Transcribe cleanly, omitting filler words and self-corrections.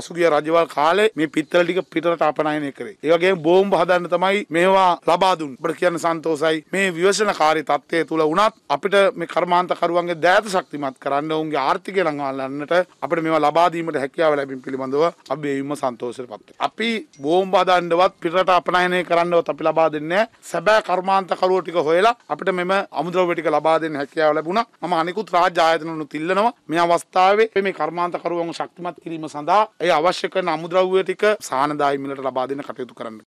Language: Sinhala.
පසුගිය රජවල් කාලේ මේ පිටරට ටික පිටරට අපනයනය කරේ. ඒ වගේම බෝම්බ හදන්න තමයි මේවා ලබා දුන්නේ. අපිට කියන්න සන්තෝසයි මේ විවසනකාරී තත්ත්වය තුල වුණත් අපිට මේ කර්මාන්ත කරුවන්ගේ දෑත ශක්තිමත් කරන්න උන්ගේ ආර්ථිකය ළඟාලන්නට අපිට මේවා ලබා දීමට හැකියාව ලැබීම පිළිබඳව අපි වේවිම සන්තෝෂයට පත් වෙනවා. අපි බෝම්බ හදන්නවත් පිටරට අපනයනය කරන්නවත් අපි ලබා දෙන්නේ නැහැ. සැබෑ කර්මාන්ත කරුවෝ ටික හොයලා අපිට මෙම අමුද්‍රව්‍ය ටික ලබා දෙන්න හැකියාව ලැබුණා. මම අනිකුත් රාජ්‍ය ආයතනවලුත් ඉල්ලනවා මේ අවස්ථාවේ මේ කර්මාන්ත කරුවන් ශක්තිමත් කිරීම සඳහා ඒ අවශ්‍ය කරන අමුද්‍රව්‍ය ටික සාහනදායි මිලට ලබා දෙන්න කටයුතු කරන්න.